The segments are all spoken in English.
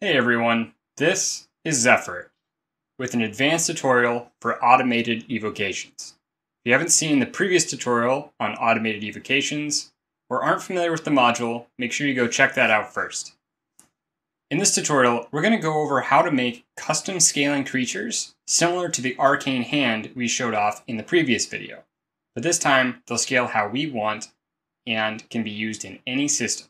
Hey everyone, this is Zephyr with an advanced tutorial for automated evocations. If you haven't seen the previous tutorial on automated evocations or aren't familiar with the module, make sure you go check that out first. In this tutorial, we're going to go over how to make custom scaling creatures similar to the arcane hand we showed off in the previous video, but this time they'll scale how we want and can be used in any system.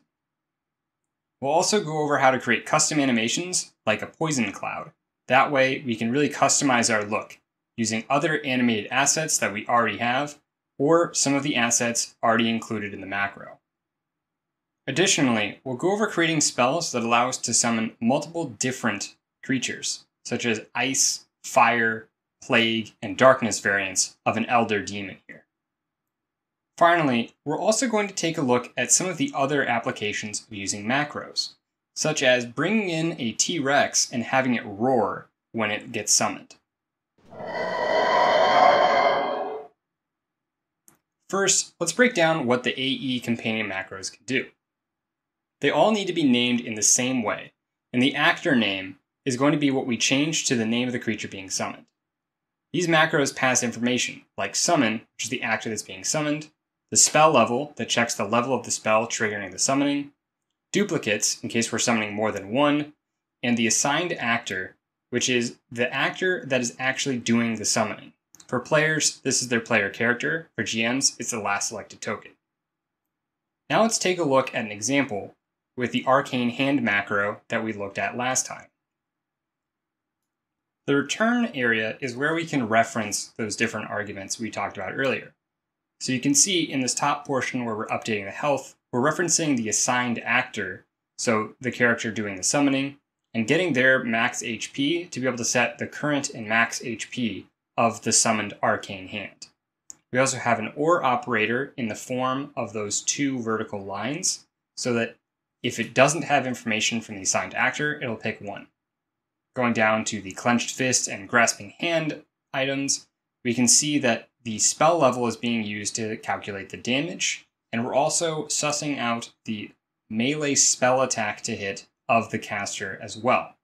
We'll also go over how to create custom animations like a poison cloud. That way we can really customize our look using other animated assets that we already have or some of the assets already included in the macro. Additionally, we'll go over creating spells that allow us to summon multiple different creatures such as ice, fire, plague, and darkness variants of an elder demon here. Finally, we're also going to take a look at some of the other applications of using macros, such as bringing in a T-Rex and having it roar when it gets summoned. First, let's break down what the AE companion macros can do. They all need to be named in the same way, and the actor name is going to be what we change to the name of the creature being summoned. These macros pass information, like summon, which is the actor that's being summoned, the spell level that checks the level of the spell triggering the summoning, duplicates in case we're summoning more than one, and the assigned actor, which is the actor that is actually doing the summoning. For players, this is their player character. For GMs, it's the last selected token. Now let's take a look at an example with the arcane hand macro that we looked at last time. The return area is where we can reference those different arguments we talked about earlier. So you can see in this top portion where we're updating the health, we're referencing the assigned actor, so the character doing the summoning, and getting their max HP to be able to set the current and max HP of the summoned arcane hand. We also have an OR operator in the form of those two vertical lines, so that if it doesn't have information from the assigned actor, it'll pick one. Going down to the clenched fist and grasping hand items, we can see that the spell level is being used to calculate the damage, and we're also sussing out the melee spell attack to hit of the caster as well.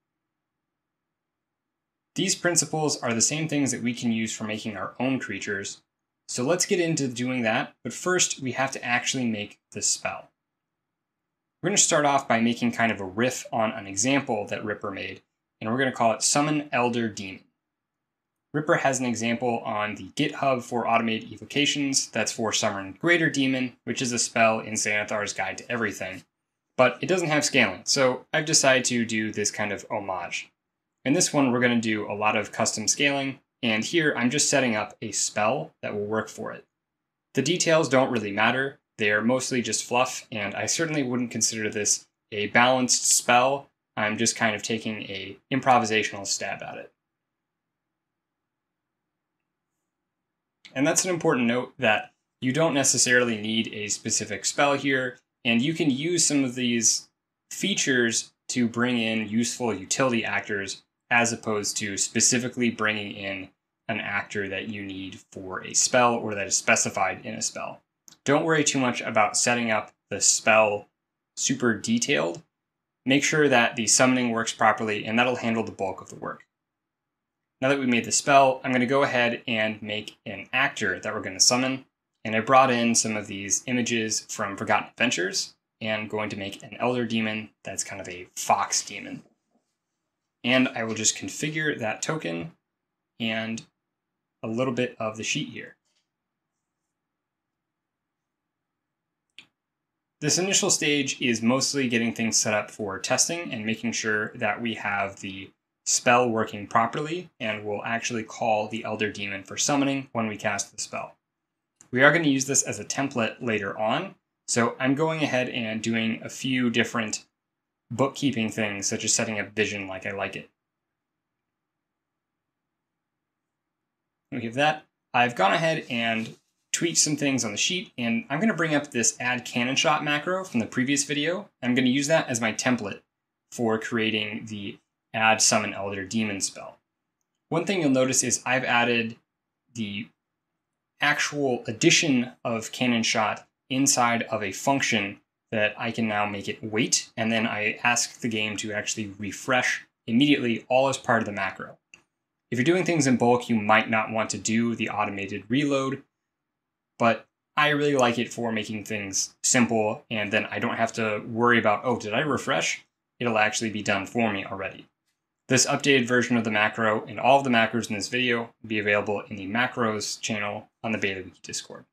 These principles are the same things that we can use for making our own creatures, so let's get into doing that, but first we have to actually make the spell. We're going to start off by making kind of a riff on an example that Ripper made, and we're going to call it Summon Elder Demon. Ripper has an example on the GitHub for automated evocations that's for Summon Greater Demon, which is a spell in Xanathar's Guide to Everything, but it doesn't have scaling, so I've decided to do this kind of homage. In this one, we're going to do a lot of custom scaling, and here I'm just setting up a spell that will work for it. The details don't really matter, they are mostly just fluff, and I certainly wouldn't consider this a balanced spell. I'm just kind of taking an improvisational stab at it. And that's an important note that you don't necessarily need a specific spell here, and you can use some of these features to bring in useful utility actors as opposed to specifically bringing in an actor that you need for a spell or that is specified in a spell. Don't worry too much about setting up the spell super detailed. Make sure that the summoning works properly, and that'll handle the bulk of the work. Now that we made the spell, I'm going to go ahead and make an actor that we're going to summon. And I brought in some of these images from Forgotten Adventures, and I'm going to make an elder demon that's kind of a fox demon. And I will just configure that token and a little bit of the sheet here. This initial stage is mostly getting things set up for testing and making sure that we have the spell working properly, and we'll actually call the Elder Demon for summoning when we cast the spell. We are going to use this as a template later on, so I'm going ahead and doing a few different bookkeeping things, such as setting up vision like I like it. We have that. I've gone ahead and tweak some things on the sheet, and I'm going to bring up this add cannon shot macro from the previous video. I'm going to use that as my template for creating the add summon elder demon spell. One thing you'll notice is I've added the actual addition of cannon shot inside of a function that I can now make it wait, and then I ask the game to actually refresh immediately, all as part of the macro. If you're doing things in bulk, you might not want to do the automated reload, but I really like it for making things simple, and then I don't have to worry about, oh, did I refresh? It'll actually be done for me already. This updated version of the macro and all of the macros in this video will be available in the macros channel on the Baileywiki Discord.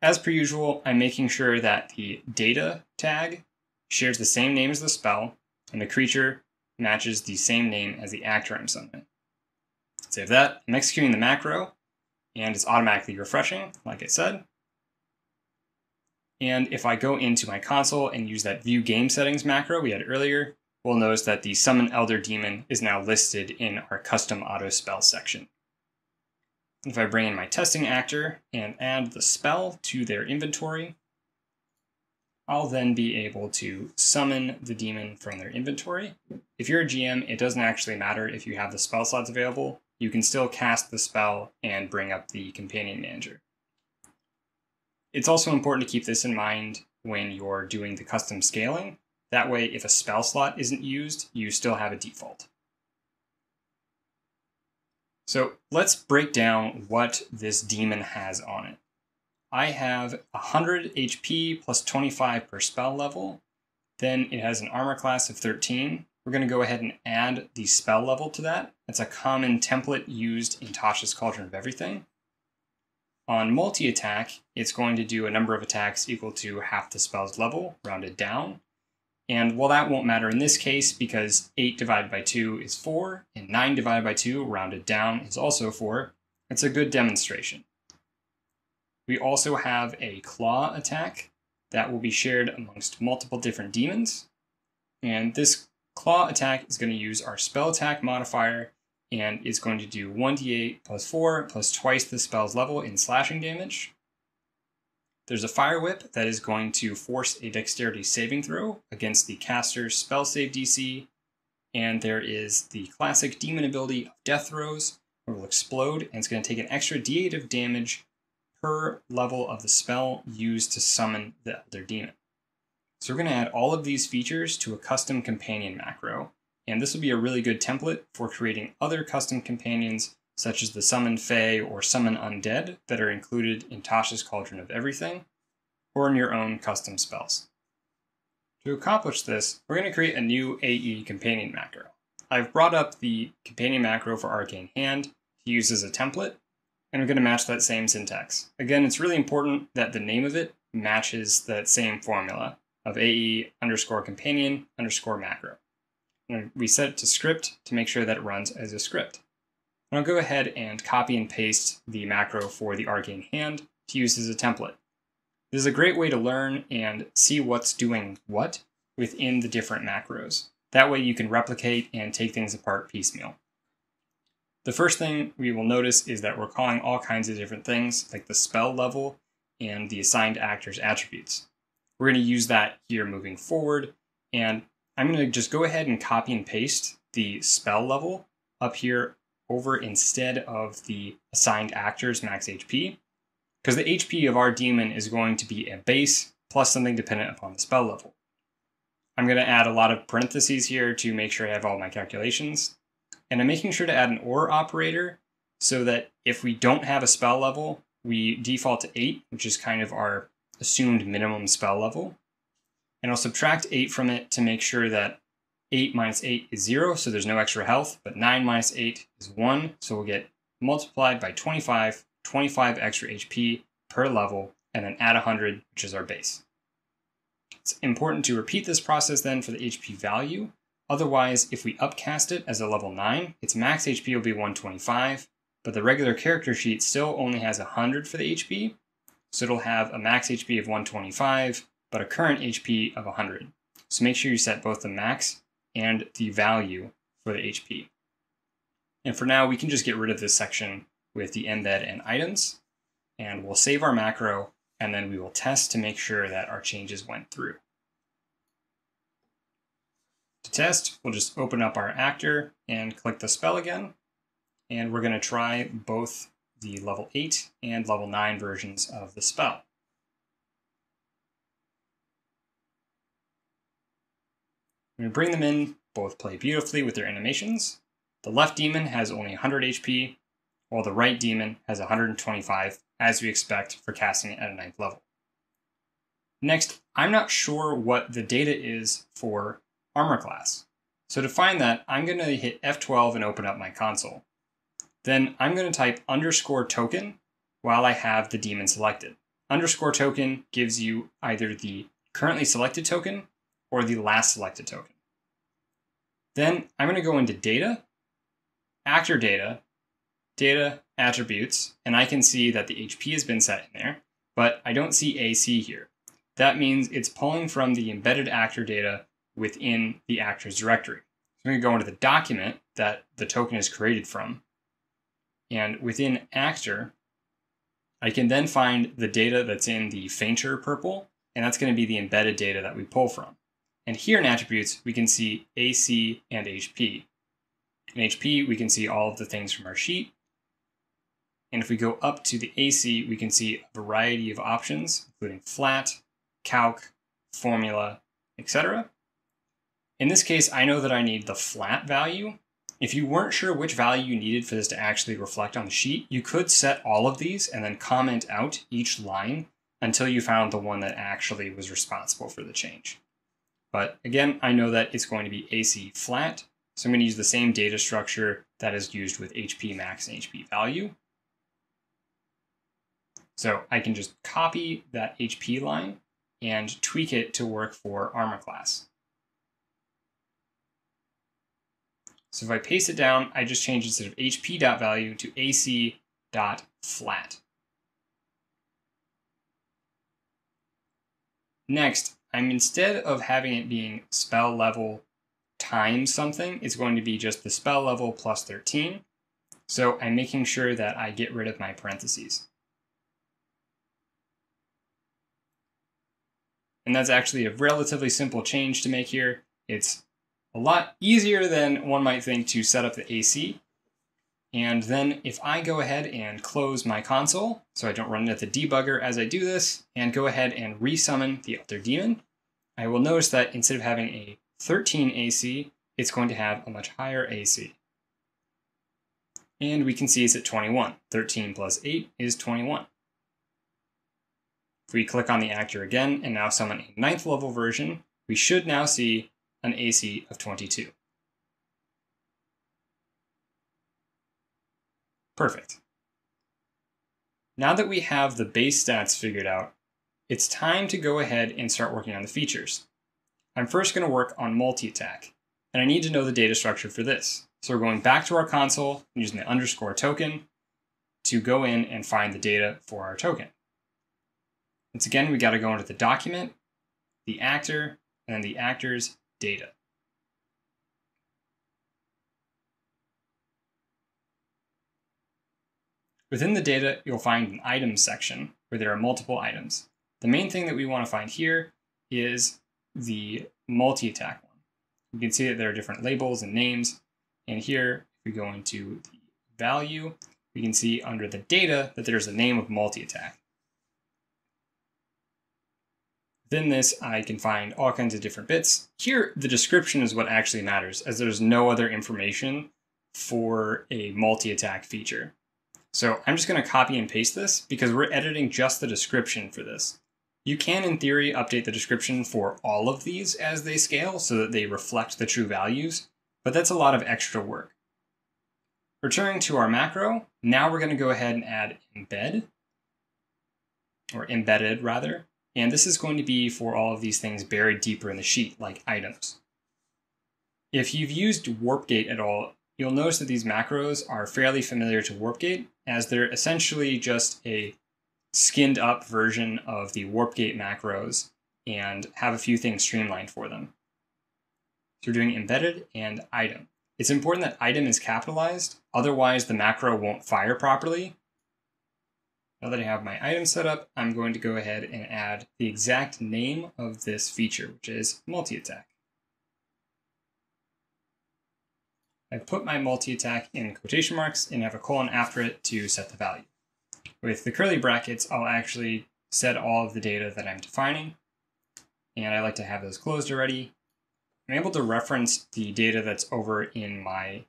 As per usual, I'm making sure that the data tag shares the same name as the spell, and the creature matches the same name as the actor I'm summoning. Save that. I'm executing the macro, and it's automatically refreshing, like I said. And if I go into my console and use that view game settings macro we had earlier, we'll notice that the Summon Elder Demon is now listed in our custom auto spell section. If I bring in my testing actor and add the spell to their inventory, I'll then be able to summon the demon from their inventory. If you're a GM, it doesn't actually matter if you have the spell slots available. You can still cast the spell and bring up the companion manager. It's also important to keep this in mind when you're doing the custom scaling. That way, if a spell slot isn't used, you still have a default. So let's break down what this demon has on it. I have 100 HP plus 25 per spell level. Then it has an armor class of 13. We're going to go ahead and add the spell level to that. That's a common template used in Tasha's Cauldron of Everything. On multi-attack, it's going to do a number of attacks equal to half the spell's level, rounded down. And well, that won't matter in this case because 8 divided by 2 is 4, and 9 divided by 2, rounded down, is also 4. It's a good demonstration. We also have a claw attack that will be shared amongst multiple different demons. And this claw attack is going to use our spell attack modifier, and it's going to do 1d8 plus 4 plus twice the spell's level in slashing damage. There's a Fire Whip that is going to force a dexterity saving throw against the caster's spell save DC. And there is the classic demon ability of Death Throes, where it will explode, and it's going to take an extra d8 of damage per level of the spell used to summon the Elder Demon. So we're going to add all of these features to a custom companion macro, and this will be a really good template for creating other custom companions such as the Summon Fae or Summon Undead that are included in Tasha's Cauldron of Everything, or in your own custom spells. To accomplish this, we're going to create a new AE companion macro. I've brought up the companion macro for Arcane Hand to use as a template, and we're going to match that same syntax. Again, it's really important that the name of it matches that same formula of AE underscore companion underscore macro. And we set it to script to make sure that it runs as a script. And I'll go ahead and copy and paste the macro for the Arcane Hand to use as a template. This is a great way to learn and see what's doing what within the different macros. That way you can replicate and take things apart piecemeal. The first thing we will notice is that we're calling all kinds of different things, like the spell level and the assigned actor's attributes. We're going to use that here moving forward, and I'm going to just go ahead and copy and paste the spell level up here over instead of the assigned actor's max HP, because the HP of our demon is going to be a base plus something dependent upon the spell level. I'm going to add a lot of parentheses here to make sure I have all my calculations, and I'm making sure to add an OR operator so that if we don't have a spell level, we default to 8, which is kind of our assumed minimum spell level, and I'll subtract 8 from it to make sure that 8 minus 8 is 0, so there's no extra health, but 9 minus 8 is 1, so we'll get multiplied by 25 extra HP per level, and then add 100, which is our base. It's important to repeat this process then for the HP value. Otherwise, if we upcast it as a level 9, its max HP will be 125, but the regular character sheet still only has 100 for the HP, so it'll have a max HP of 125, but a current HP of 100. So make sure you set both the max and the value for the HP. And for now, we can just get rid of this section with the embed and items, and we'll save our macro, and then we will test to make sure that our changes went through. To test, we'll just open up our actor and click the spell again. And we're going to try both the level 8 and level 9 versions of the spell. When we bring them in, both play beautifully with their animations. The left demon has only 100 HP, while the right demon has 125, as we expect for casting it at a 9th level. Next, I'm not sure what the data is for armor class. So to find that, I'm going to hit F12 and open up my console. Then I'm going to type _token while I have the demon selected. _token gives you either the currently selected token or the last selected token. Then I'm going to go into data, actor data, data attributes, and I can see that the HP has been set in there, but I don't see AC here. That means it's pulling from the embedded actor data within the actor's directory. So I'm going to go into the document that the token is created from, and within actor, I can then find the data that's in the fainter purple, and that's going to be the embedded data that we pull from. And here in attributes, we can see AC and HP. In HP, we can see all of the things from our sheet. And if we go up to the AC, we can see a variety of options, including flat, calc, formula, etc. In this case, I know that I need the flat value. If you weren't sure which value you needed for this to actually reflect on the sheet, you could set all of these and then comment out each line until you found the one that actually was responsible for the change. But again, I know that it's going to be AC flat, so I'm going to use the same data structure that is used with HP max and HP value. So I can just copy that HP line and tweak it to work for armor class. So if I paste it down, I just change instead of HP.value to AC.flat. Next, instead of having it being spell level times something, it's going to be just the spell level plus 13. So I'm making sure that I get rid of my parentheses. And that's actually a relatively simple change to make here. It's a lot easier than one might think to set up the AC. And then if I go ahead and close my console, so I don't run into the debugger as I do this, and go ahead and resummon the Elder Demon, I will notice that instead of having a 13 AC, it's going to have a much higher AC. And we can see it's at 21. 13 plus 8 is 21. If we click on the actor again and now summon a 9th level version, we should now see an AC of 22. Perfect. Now that we have the base stats figured out, it's time to go ahead and start working on the features. I'm first going to work on multi-attack, and I need to know the data structure for this. So we're going back to our console and using the _token to go in and find the data for our token. Once again, we got to go into the document, the actor, and then the actor's data. Within the data, you'll find an items section where there are multiple items. The main thing that we want to find here is the multi-attack one. You can see that there are different labels and names. And here, if we go into the value, we can see under the data that there's a name of multi-attack. Within this, I can find all kinds of different bits. Here, the description is what actually matters, as there's no other information for a multi-attack feature. So I'm just going to copy and paste this because we're editing just the description for this. You can, in theory, update the description for all of these as they scale so that they reflect the true values, but that's a lot of extra work. Returning to our macro, now we're going to go ahead and add embed, or embedded rather, and this is going to be for all of these things buried deeper in the sheet, like items. If you've used WarpGate at all, you'll notice that these macros are fairly familiar to WarpGate, as they're essentially just a skinned up version of the WarpGate macros and have a few things streamlined for them. So we're doing embedded and item. It's important that item is capitalized, otherwise the macro won't fire properly. Now that I have my item set up, I'm going to go ahead and add the exact name of this feature, which is multi-attack. I put my multi-attack in quotation marks and have a colon after it to set the value. With the curly brackets, I'll actually set all of the data that I'm defining, and I like to have those closed already. I'm able to reference the data that's over in my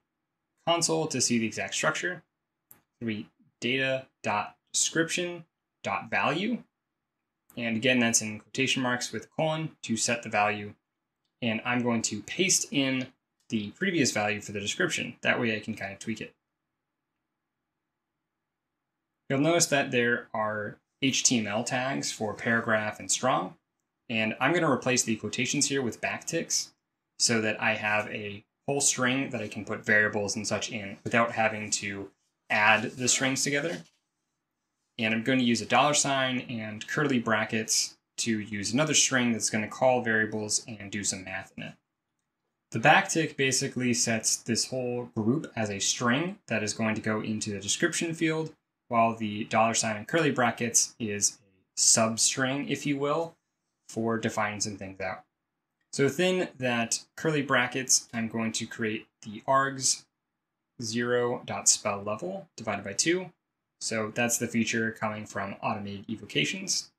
console to see the exact structure. We data.description.value, and again, that's in quotation marks with colon to set the value, and I'm going to paste in the previous value for the description. That way I can kind of tweak it. You'll notice that there are HTML tags for paragraph and strong, and I'm going to replace the quotations here with backticks so that I have a whole string that I can put variables and such in without having to add the strings together. And I'm going to use a $sign and curly brackets to use another string that's going to call variables and do some math in it. The backtick basically sets this whole group as a string that is going to go into the description field, while the $sign and curly brackets is a substring, if you will, for defining some things out. So within that curly brackets, I'm going to create the args 0.spellLevel divided by 2. So that's the feature coming from Automated Evocations.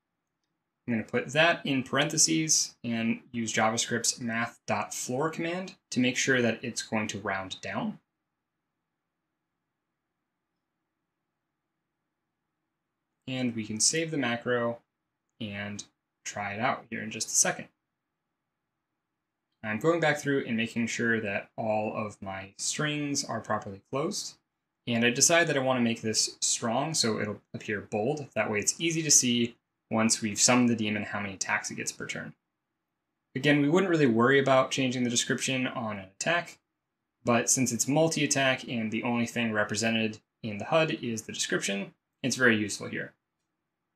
I'm going to put that in parentheses and use JavaScript's math.floor command to make sure that it's going to round down. And we can save the macro and try it out here in just a second. I'm going back through and making sure that all of my strings are properly closed. And I decide that I want to make this strong so it'll appear bold. That way it's easy to see once we've summoned the demon how many attacks it gets per turn. Again, we wouldn't really worry about changing the description on an attack, but since it's multi-attack and the only thing represented in the HUD is the description, it's very useful here.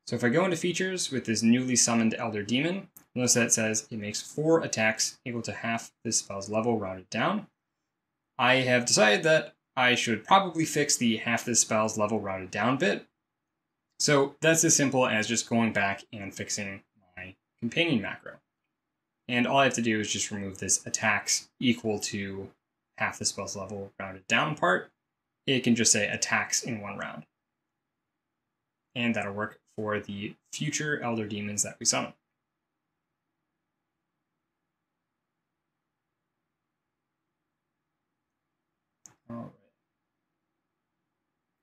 So if I go into features with this newly summoned Elder Demon, notice that it says it makes 4 attacks equal to half the spell's level rounded down. I have decided that I should probably fix the half the spell's level rounded down bit. So that's as simple as just going back and fixing my companion macro. And all I have to do is just remove this attacks equal to half the spell's level rounded down part. It can just say attacks in 1 round. And that'll work for the future Elder Demons that we summon. All right.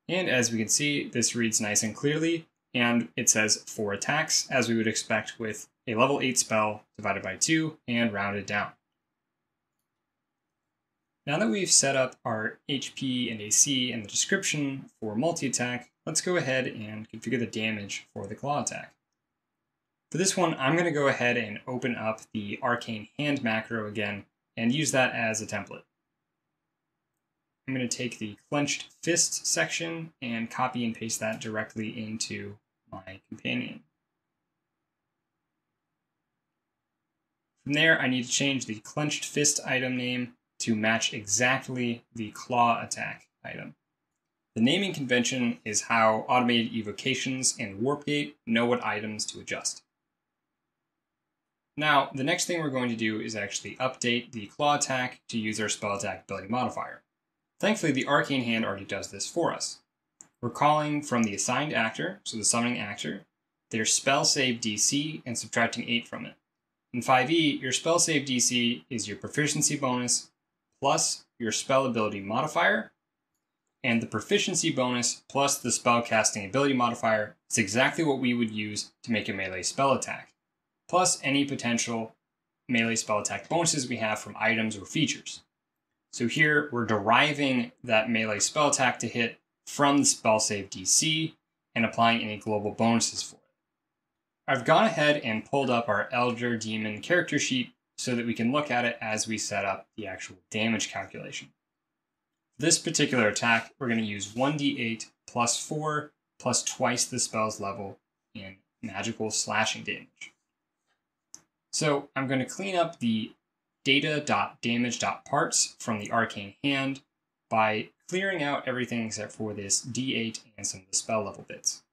And as we can see, this reads nice and clearly, and it says 4 attacks, as we would expect with a level 8 spell divided by 2 and rounded down. Now that we've set up our HP and AC and the description for multi-attack, let's go ahead and configure the damage for the claw attack. For this one, I'm going to go ahead and open up the Arcane Hand macro again and use that as a template. I'm going to take the clenched fist section and copy and paste that directly into my companion. From there, I need to change the clenched fist item name to match exactly the claw attack item. The naming convention is how Automated Evocations and WarpGate know what items to adjust. Now, the next thing we're going to do is actually update the claw attack to use our spell attack ability modifier. Thankfully, the Arcane Hand already does this for us. We're calling from the assigned actor, so the summoning actor, their spell save DC and subtracting 8 from it. In 5e, your spell save DC is your proficiency bonus plus your spell ability modifier, and the proficiency bonus plus the spell casting ability modifier is exactly what we would use to make a melee spell attack, plus any potential melee spell attack bonuses we have from items or features. So here we're deriving that melee spell attack to hit from the spell save DC and applying any global bonuses for it. I've gone ahead and pulled up our Elder Demon character sheet so that we can look at it as we set up the actual damage calculation. For this particular attack, we're going to use 1d8 plus 4 plus twice the spell's level in magical slashing damage. So I'm going to clean up the data.damage.parts from the Arcane Hand by clearing out everything except for this d8 and some of the spell level bits.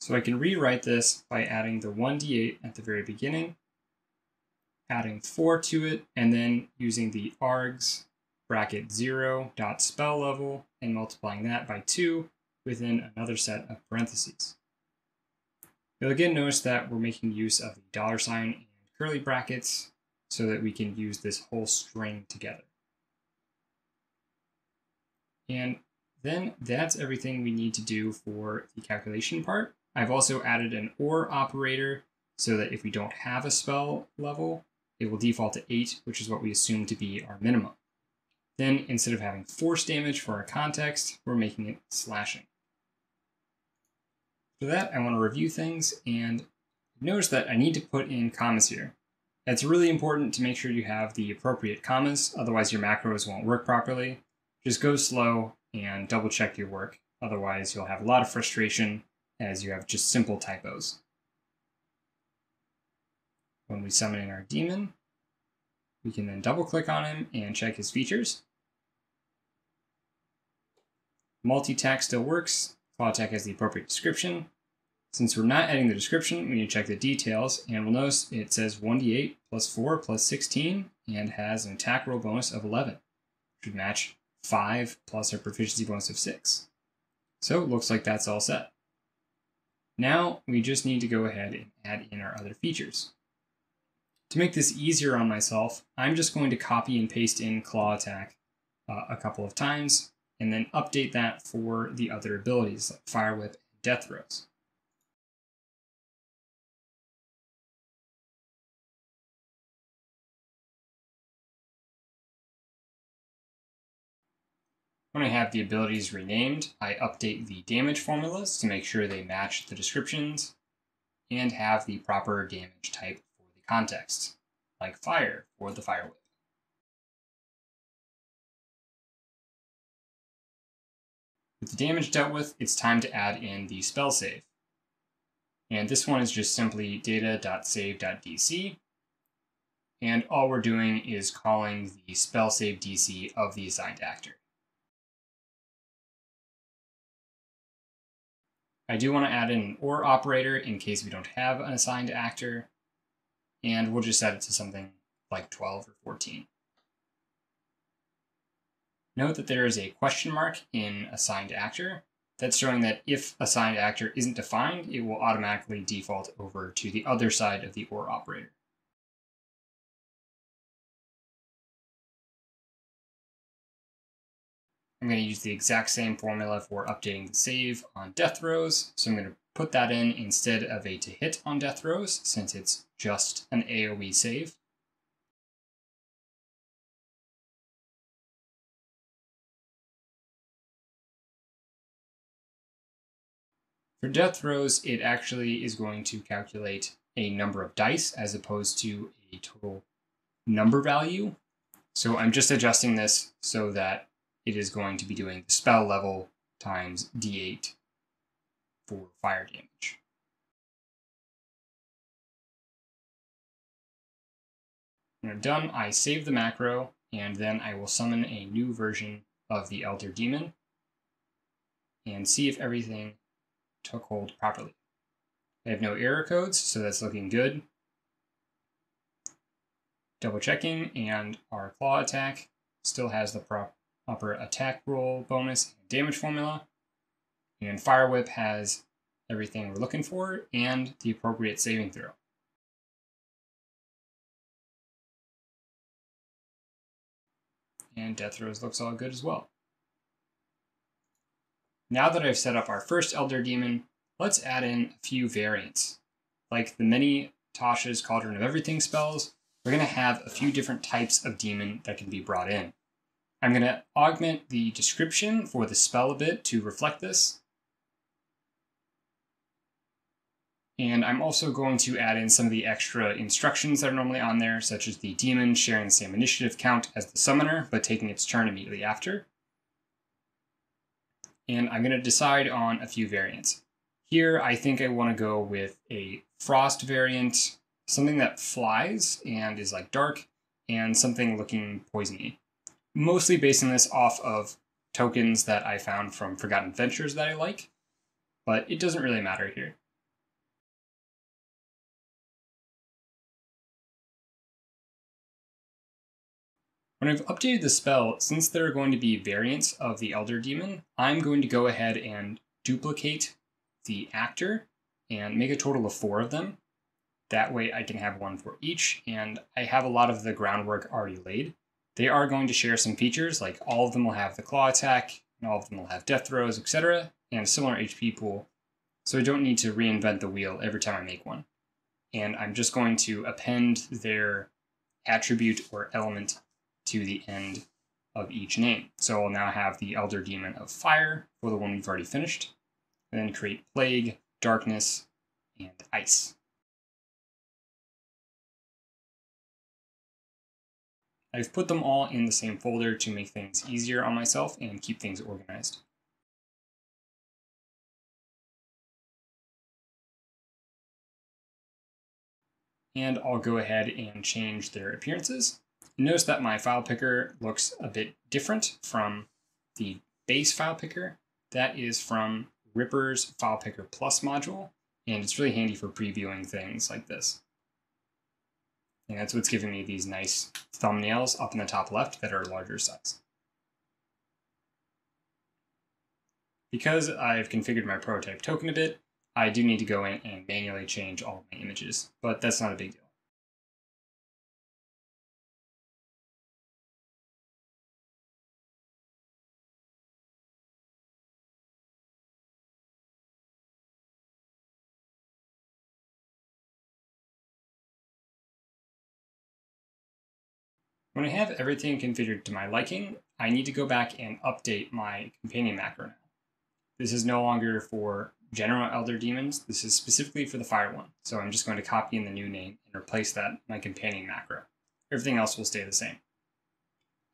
So I can rewrite this by adding the 1d8 at the very beginning, adding 4 to it, and then using the args bracket 0 dot spell level and multiplying that by 2 within another set of parentheses. You'll again notice that we're making use of the $ and curly brackets so that we can use this whole string together. And then that's everything we need to do for the calculation part. I've also added an OR operator so that if we don't have a spell level, it will default to 8, which is what we assume to be our minimum. Then instead of having force damage for our context, we're making it slashing. For that, I want to review things, and notice that I need to put in commas here. It's really important to make sure you have the appropriate commas, otherwise your macros won't work properly. Just go slow and double check your work, otherwise you'll have a lot of frustration as you have just simple typos. When we summon in our demon, we can then double click on him and check his features. Multi-tack still works. Claw attack has the appropriate description. Since we're not adding the description, we need to check the details, and we'll notice it says 1d8 plus 4 plus 16 and has an attack roll bonus of 11, which would match 5 plus our proficiency bonus of 6. So it looks like that's all set. Now we just need to go ahead and add in our other features. To make this easier on myself, I'm just going to copy and paste in claw attack a couple of times, and then update that for the other abilities like Fire Whip and Death Throes. When I have the abilities renamed, I update the damage formulas to make sure they match the descriptions and have the proper damage type for the context, like fire for the Fire Whip. With the damage dealt with, it's time to add in the spell save. And this one is just simply data.save.dc. And all we're doing is calling the spell save DC of the assigned actor. I do want to add in an OR operator in case we don't have an assigned actor, and we'll just set it to something like 12 or 14. Note that there is a question mark in assigned actor. That's showing that if assigned actor isn't defined, it will automatically default over to the other side of the OR operator. I'm going to use the exact same formula for updating the save on death throws, so I'm going to put that in instead of a to hit on death throws, since it's just an AoE save. For death throws, it actually is going to calculate a number of dice as opposed to a total number value. So I'm just adjusting this so that it is going to be doing the spell level times d8 for fire damage. When I'm done, I save the macro, and then I will summon a new version of the Elder Demon and see if everything took hold properly. I have no error codes, so that's looking good. Double checking, and our claw attack still has the proper attack roll bonus and damage formula, and Fire Whip has everything we're looking for and the appropriate saving throw. And Death Throws looks all good as well. Now that I've set up our first Elder Demon, let's add in a few variants. Like the many Tasha's Cauldron of Everything spells, we're going to have a few different types of demon that can be brought in. I'm going to augment the description for the spell a bit to reflect this. And I'm also going to add in some of the extra instructions that are normally on there, such as the demon sharing the same initiative count as the summoner, but taking its turn immediately after. And I'm going to decide on a few variants. Here, I think I want to go with a frost variant, something that flies and is like dark, and something looking poisony. Mostly basing this off of tokens that I found from Forgotten Adventures that I like, but it doesn't really matter here. When I've updated the spell, since there are going to be variants of the Elder Demon, I'm going to go ahead and duplicate the actor and make a total of 4 of them. That way I can have one for each, and I have a lot of the groundwork already laid. They are going to share some features, like all of them will have the claw attack, and all of them will have death throws, etc., and a similar HP pool, so I don't need to reinvent the wheel every time I make one. And I'm just going to append their attribute or element to the end of each name. So we'll now have the Elder Demon of Fire for the one we've already finished, and then create Plague, Darkness, and Ice. I've put them all in the same folder to make things easier on myself and keep things organized. And I'll go ahead and change their appearances. Notice that my file picker looks a bit different from the base file picker. That is from Ripper's File Picker Plus module, and it's really handy for previewing things like this. And that's what's giving me these nice thumbnails up in the top left that are larger size. Because I've configured my prototype token a bit, I do need to go in and manually change all my images, but that's not a big deal. When I have everything configured to my liking, I need to go back and update my companion macro now. This is no longer for general Elder Demons, this is specifically for the Fire one, so I'm just going to copy in the new name and replace that with my companion macro. Everything else will stay the same.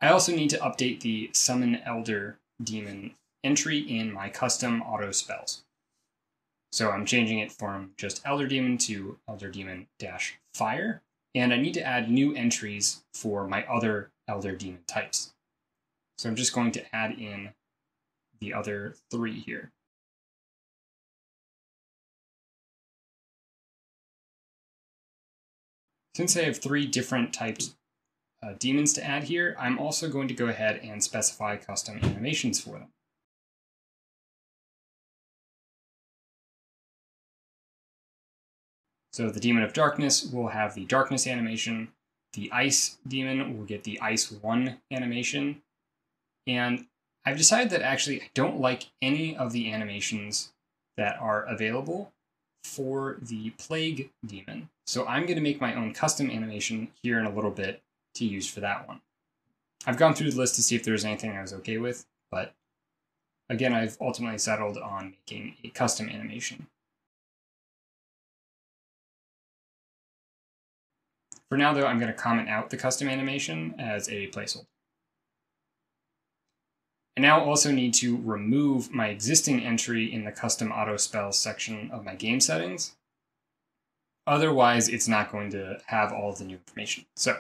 I also need to update the Summon Elder Demon entry in my custom auto spells. So I'm changing it from just Elder Demon to Elder Demon-Fire, and I need to add new entries for my other Elder Demon types. So I'm just going to add in the other 3 here. Since I have 3 different typed demons to add here, I'm also going to go ahead and specify custom animations for them. So the Demon of Darkness will have the Darkness animation, the Ice Demon will get the Ice 1 animation, and I've decided that actually I don't like any of the animations that are available for the Plague Demon. So I'm going to make my own custom animation here in a little bit to use for that one. I've gone through the list to see if there was anything I was okay with, but again, I've ultimately settled on making a custom animation. For now though, I'm going to comment out the custom animation as a placeholder. I now also need to remove my existing entry in the custom auto spells section of my game settings. Otherwise, it's not going to have all of the new information. So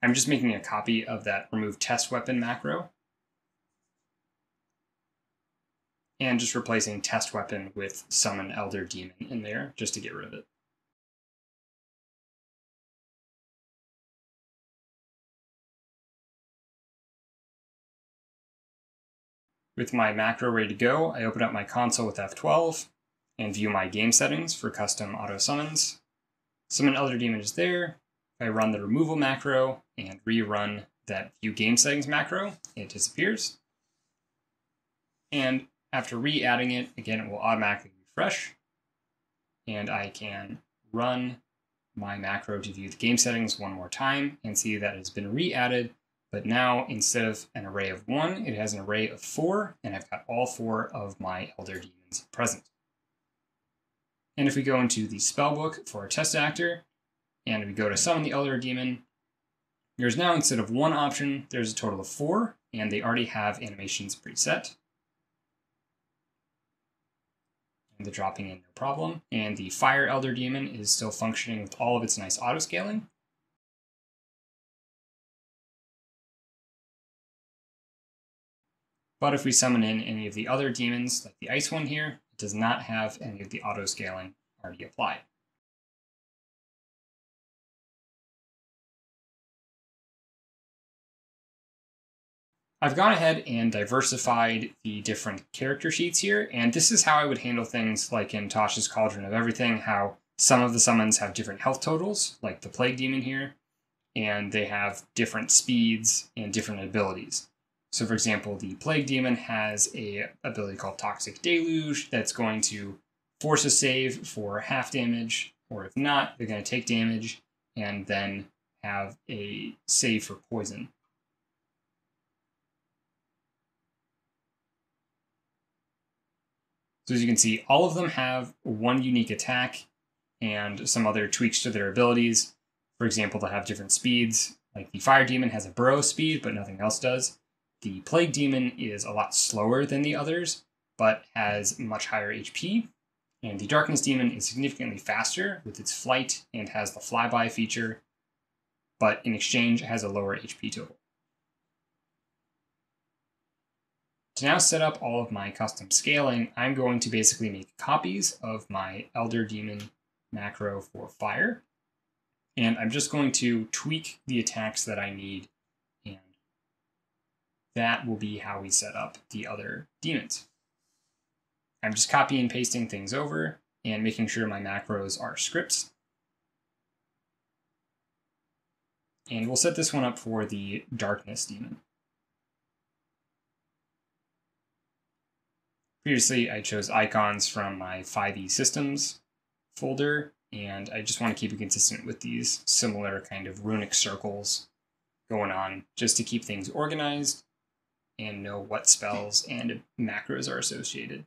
I'm just making a copy of that remove test weapon macro and just replacing test weapon with Summon Elder Demon in there just to get rid of it. With my macro ready to go, I open up my console with F12 and view my game settings for custom auto summons. Summon Elder Demon is there. If I run the removal macro and rerun that view game settings macro, it disappears. And after re-adding it, again, it will automatically refresh. And I can run my macro to view the game settings one more time and see that it's been re-added. But now instead of an array of 1, it has an array of 4, and I've got all 4 of my Elder Demons present. And if we go into the spellbook for our test actor, and we go to summon the Elder Demon, there's now, instead of 1 option, there's a total of 4, and they already have animations preset. And they're dropping in no problem. And the Fire Elder Demon is still functioning with all of its nice auto-scaling. But if we summon in any of the other demons, like the Ice one here, it does not have any of the auto-scaling already applied. I've gone ahead and diversified the different character sheets here, and this is how I would handle things like in Tasha's Cauldron of Everything, how some of the summons have different health totals, like the Plague Demon here, and they have different speeds and different abilities. So for example, the Plague Demon has a ability called Toxic Deluge that's going to force a save for half damage, or if not, they're going to take damage and then have a save for poison. So as you can see, all of them have one unique attack and some other tweaks to their abilities. For example, they'll have different speeds, like the Fire Demon has a burrow speed, but nothing else does. The Plague Demon is a lot slower than the others, but has much higher HP. And the Darkness Demon is significantly faster with its flight and has the flyby feature, but in exchange has a lower HP total. To now set up all of my custom scaling, I'm going to basically make copies of my Elder Demon macro for fire. And I'm just going to tweak the attacks that I need. And that will be how we set up the other demons. I'm just copying and pasting things over and making sure my macros are scripts. And we'll set this one up for the Darkness Demon. Previously, I chose icons from my 5e systems folder, and I just want to keep it consistent with these similar kind of runic circles going on just to keep things organized and know what spells and macros are associated.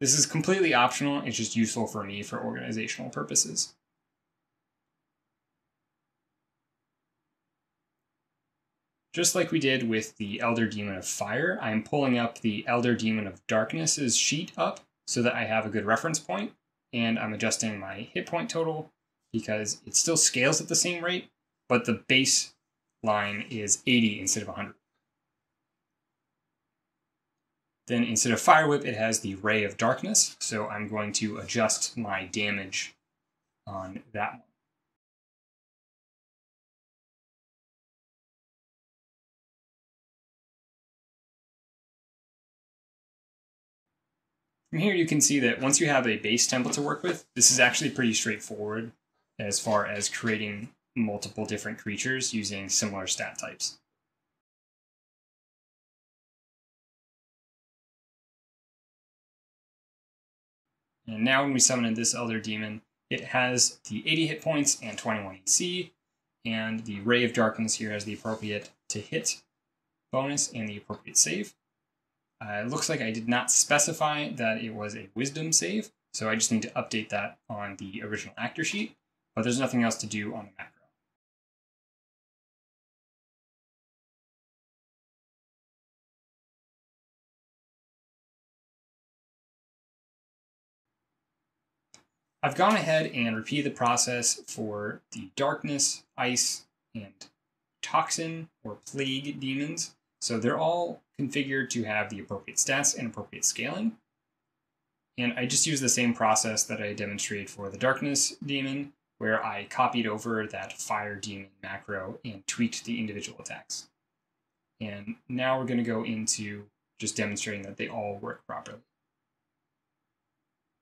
This is completely optional, it's just useful for me for organizational purposes. Just like we did with the Elder Demon of Fire, I'm pulling up the Elder Demon of Darkness's sheet up so that I have a good reference point, and I'm adjusting my hit point total because it still scales at the same rate, but the baseline is 80 instead of 100. Then instead of Fire Whip, it has the Ray of Darkness, so I'm going to adjust my damage on that one. From here you can see that once you have a base template to work with, this is actually pretty straightforward as far as creating multiple different creatures using similar stat types. And now when we summon this Elder Demon, it has the 80 hit points and 21 AC, and the Ray of Darkness here has the appropriate to hit bonus and the appropriate save. It looks like I did not specify that it was a wisdom save, so I just need to update that on the original actor sheet, but there's nothing else to do on the macro. I've gone ahead and repeated the process for the Darkness, Ice, and Toxin or Plague demons. So they're all configured to have the appropriate stats and appropriate scaling. And I just use the same process that I demonstrated for the Darkness Demon, where I copied over that Fire Demon macro and tweaked the individual attacks. And now we're going to go into just demonstrating that they all work properly.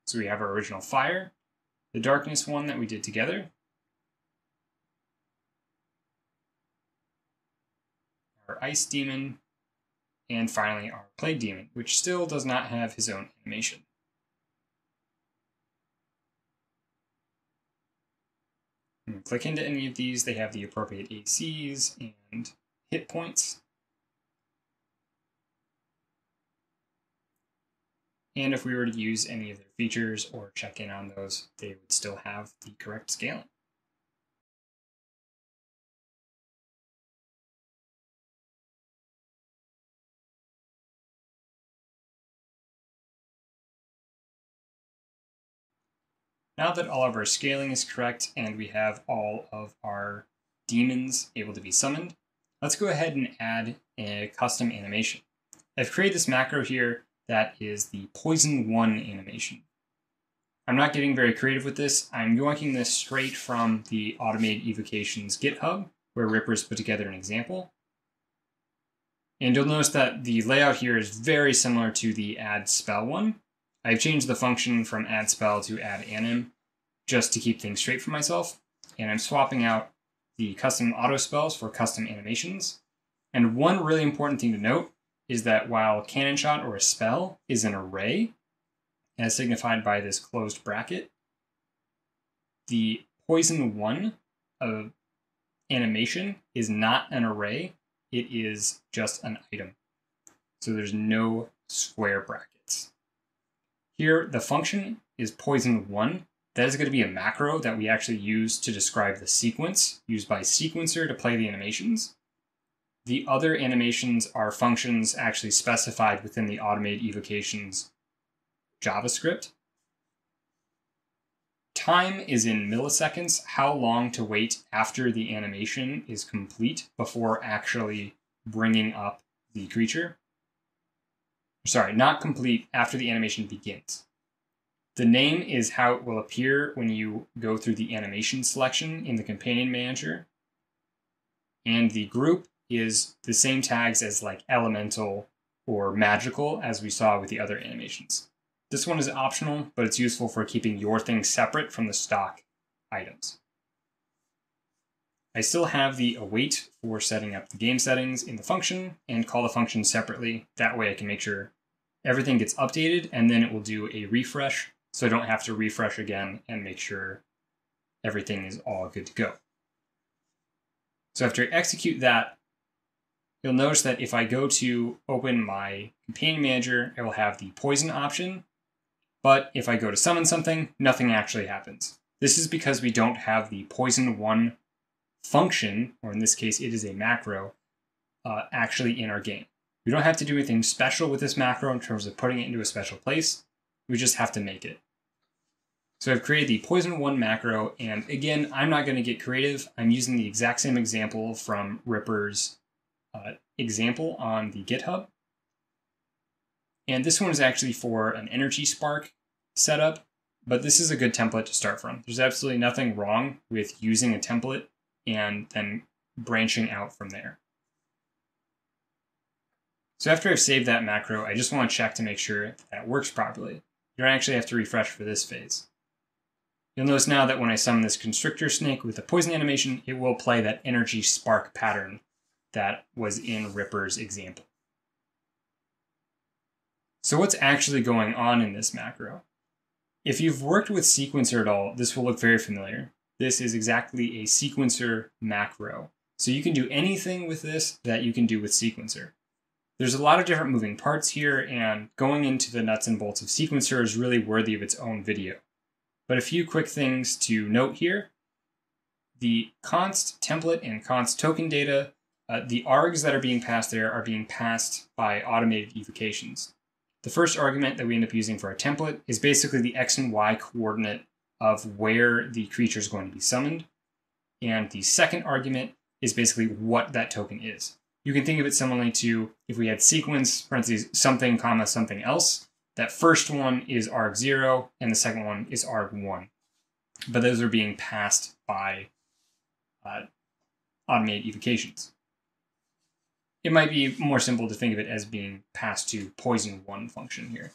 So we have our original Fire, the Darkness one that we did together, our Ice Demon, and finally our Plague Demon, which still does not have his own animation. When we click into any of these, they have the appropriate ACs and hit points. And if we were to use any of their features or check in on those, they would still have the correct scaling. Now that all of our scaling is correct and we have all of our demons able to be summoned, let's go ahead and add a custom animation. I've created this macro here that is the Poison 1 animation. I'm not getting very creative with this. I'm yoinking this straight from the Automated Evocations GitHub, where Ripper's put together an example. And you'll notice that the layout here is very similar to the add spell one. I've changed the function from add spell to add anim just to keep things straight for myself. And I'm swapping out the custom auto spells for custom animations. And one really important thing to note is that while a cannon shot or a spell is an array, as signified by this closed bracket, the poison one of animation is not an array. It is just an item. So there's no square brackets. Here, the function is poison1. That is going to be a macro that we actually use to describe the sequence used by Sequencer to play the animations. The other animations are functions actually specified within the Automated Evocations JavaScript. Time is in milliseconds, how long to wait after the animation is complete before actually bringing up the creature. Sorry, not complete, after the animation begins. The name is how it will appear when you go through the animation selection in the companion manager. And the group is the same tags as like elemental or magical as we saw with the other animations. This one is optional, but it's useful for keeping your things separate from the stock items. I still have the await for setting up the game settings in the function and call the function separately. That way I can make sure everything gets updated and then it will do a refresh so I don't have to refresh again and make sure everything is all good to go. So after I execute that, you'll notice that if I go to open my companion manager, it will have the poison option. But if I go to summon something, nothing actually happens. This is because we don't have the poison one function, or in this case, it is a macro, actually in our game. We don't have to do anything special with this macro in terms of putting it into a special place. We just have to make it. So I've created the poison one macro. And again, I'm not going to get creative. I'm using the exact same example from Ripper's example on the GitHub. And this one is actually for an energy spark setup, but this is a good template to start from. There's absolutely nothing wrong with using a template and then branching out from there. So after I've saved that macro, I just want to check to make sure that it works properly. You don't actually have to refresh for this phase. You'll notice now that when I summon this constrictor snake with the poison animation, it will play that energy spark pattern that was in Ripper's example. So what's actually going on in this macro? If you've worked with Sequencer at all, this will look very familiar. This is exactly a Sequencer macro. So you can do anything with this that you can do with Sequencer. There's a lot of different moving parts here, and going into the nuts and bolts of Sequencer is really worthy of its own video. But a few quick things to note here. The const template and const token data, the args that are being passed there are being passed by automated evocations. The first argument that we end up using for our template is basically the X and Y coordinate of where the creature is going to be summoned. And the second argument is basically what that token is. You can think of it similarly to if we had sequence, parentheses, something, comma, something else. That first one is arg0 and the second one is arg1. But those are being passed by automated evocations. It might be more simple to think of it as being passed to poison one function here.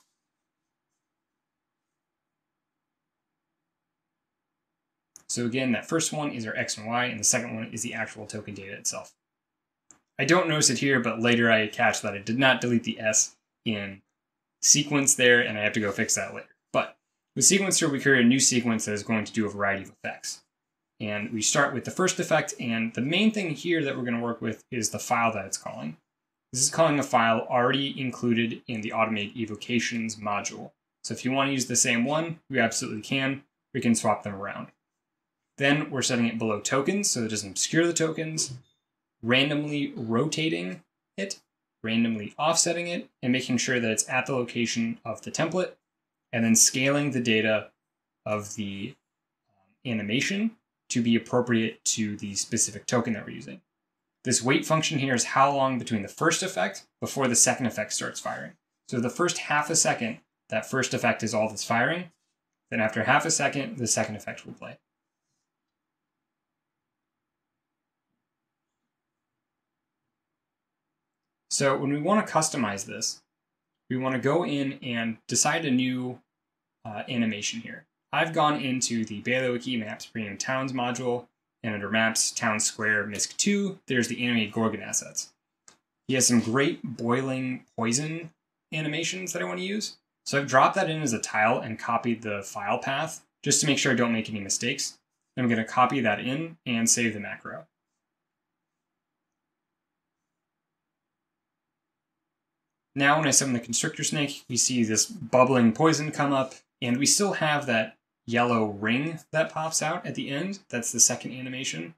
So again, that first one is our X and Y, and the second one is the actual token data itself. I don't notice it here, but later I catch that I did not delete the S in sequence there, and I have to go fix that later. But with Sequencer, we create a new sequence that is going to do a variety of effects. And we start with the first effect, and the main thing here that we're going to work with is the file that it's calling. This is calling a file already included in the Automated Evocations module. So if you want to use the same one, you absolutely can. We can swap them around. Then we're setting it below tokens so it doesn't obscure the tokens, randomly rotating it, randomly offsetting it, and making sure that it's at the location of the template, and then scaling the data of the animation to be appropriate to the specific token that we're using. This wait function here is how long between the first effect before the second effect starts firing. So the first half a second, that first effect is all that's firing. Then after half a second, the second effect will play. So when we want to customize this, we want to go in and decide a new animation here. I've gone into the Baileywiki Maps Premium Towns module, and under Maps Town Square MISC 2, there's the animated Gorgon assets. He has some great boiling poison animations that I want to use. So I've dropped that in as a tile and copied the file path just to make sure I don't make any mistakes. I'm going to copy that in and save the macro. Now when I summon the Constrictor Snake, we see this bubbling poison come up, and we still have that yellow ring that pops out at the end. That's the second animation.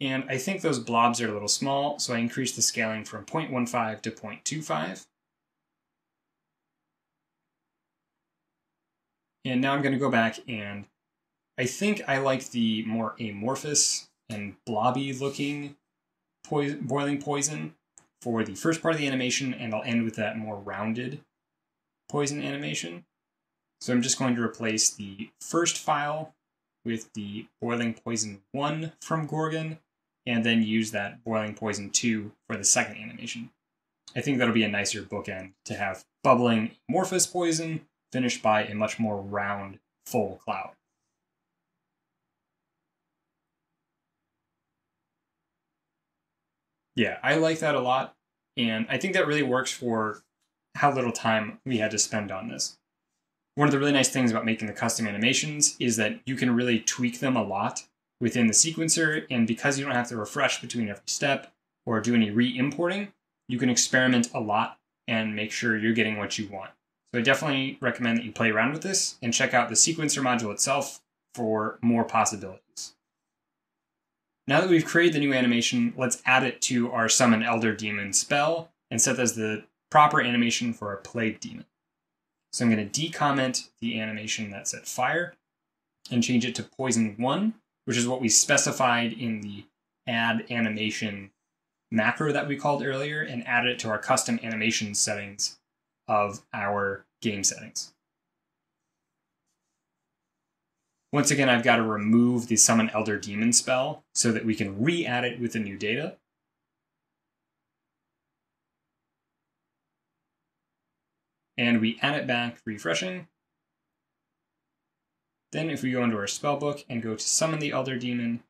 And I think those blobs are a little small, so I increased the scaling from 0.15 to 0.25. And now I'm going to go back, and I think I like the more amorphous and blobby looking boiling poison for the first part of the animation, and I'll end with that more rounded poison animation. So I'm just going to replace the first file with the Boiling Poison 1 from Gorgon, and then use that Boiling Poison 2 for the second animation. I think that'll be a nicer bookend to have bubbling amorphous poison finished by a much more round, full cloud. Yeah, I like that a lot, and I think that really works for how little time we had to spend on this. One of the really nice things about making the custom animations is that you can really tweak them a lot within the sequencer, and because you don't have to refresh between every step or do any re-importing, you can experiment a lot and make sure you're getting what you want. So I definitely recommend that you play around with this and check out the sequencer module itself for more possibilities. Now that we've created the new animation, let's add it to our Summon Elder Demon spell and set that as the proper animation for our Plague Demon. So I'm going to decomment the animation that said Fire and change it to Poison 1, which is what we specified in the Add Animation macro that we called earlier, and added it to our custom animation settings of our game settings. Once again, I've got to remove the Summon Elder Demon spell so that we can re-add it with the new data. And we add it back, refreshing. Then if we go into our spellbook and go to Summon the Elder Demon,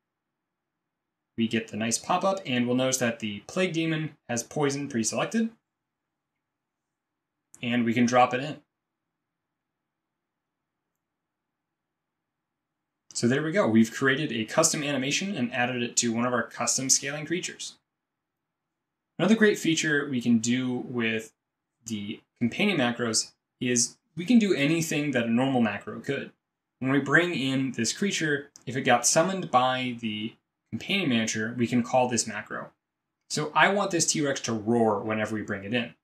we get the nice pop-up, and we'll notice that the Plague Demon has Poison pre-selected, and we can drop it in. So there we go. We've created a custom animation and added it to one of our custom scaling creatures. Another great feature we can do with the companion macros is we can do anything that a normal macro could. When we bring in this creature, if it got summoned by the companion manager, we can call this macro. So I want this T-Rex to roar whenever we bring it in.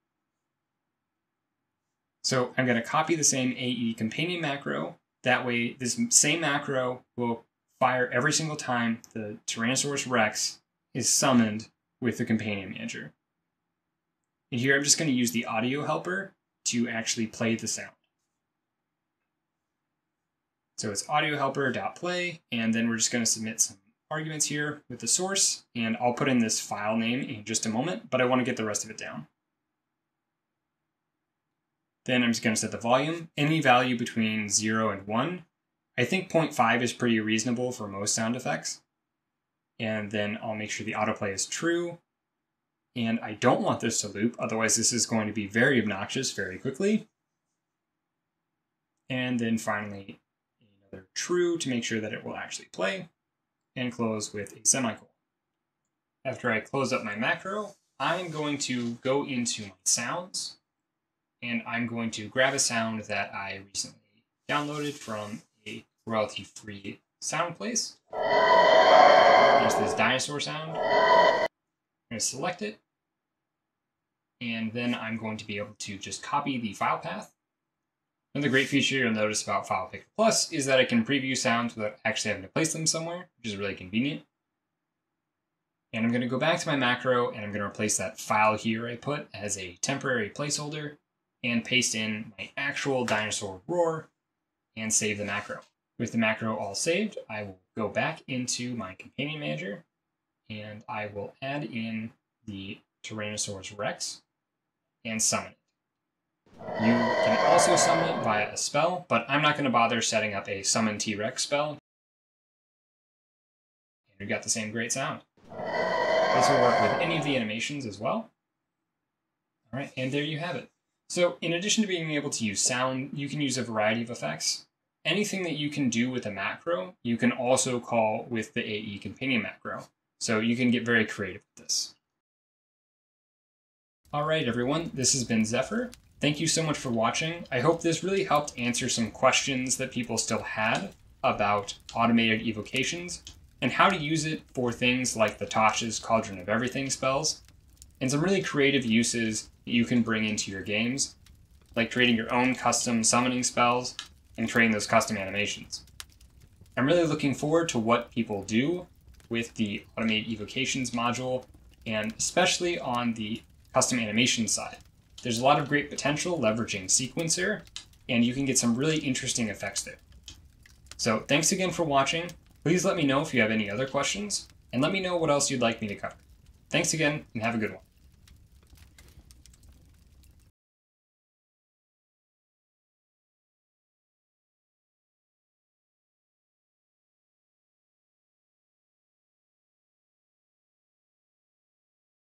So I'm going to copy the same AE companion macro. That way, this same macro will fire every single time the Tyrannosaurus Rex is summoned with the Companion Manager. And here I'm just going to use the audio helper to actually play the sound. So it's audio helper.play, and then we're just going to submit some arguments here with the source, and I'll put in this file name in just a moment, but I want to get the rest of it down. Then I'm just going to set the volume, any value between 0 and 1. I think 0.5 is pretty reasonable for most sound effects. And then I'll make sure the autoplay is true. And I don't want this to loop, otherwise this is going to be very obnoxious very quickly. And then finally, another true to make sure that it will actually play. And close with a semicolon. After I close up my macro, I'm going to go into my sounds. And I'm going to grab a sound that I recently downloaded from a royalty-free sound place. There's this dinosaur sound. I'm going to select it. And then I'm going to be able to just copy the file path. Another great feature you'll notice about File Picker Plus is that I can preview sounds without actually having to place them somewhere, which is really convenient. And I'm going to go back to my macro, and I'm going to replace that file here I put as a temporary placeholder, and paste in my actual dinosaur roar, and save the macro. With the macro all saved, I will go back into my companion manager, and I will add in the Tyrannosaurus Rex and summon it. You can also summon it via a spell, but I'm not going to bother setting up a Summon T-Rex spell. And we've got the same great sound. This will work with any of the animations as well. All right, and there you have it. So in addition to being able to use sound, you can use a variety of effects. Anything that you can do with a macro, you can also call with the AE companion macro. So you can get very creative with this. All right, everyone, this has been Zephyr. Thank you so much for watching. I hope this really helped answer some questions that people still had about automated evocations and how to use it for things like the Tasha's Cauldron of Everything spells and some really creative uses that you can bring into your games, like creating your own custom summoning spells and creating those custom animations. I'm really looking forward to what people do with the automated evocations module and especially on the custom animation side. There's a lot of great potential leveraging Sequencer, and you can get some really interesting effects there. So thanks again for watching. Please let me know if you have any other questions, and let me know what else you'd like me to cover. Thanks again, and have a good one.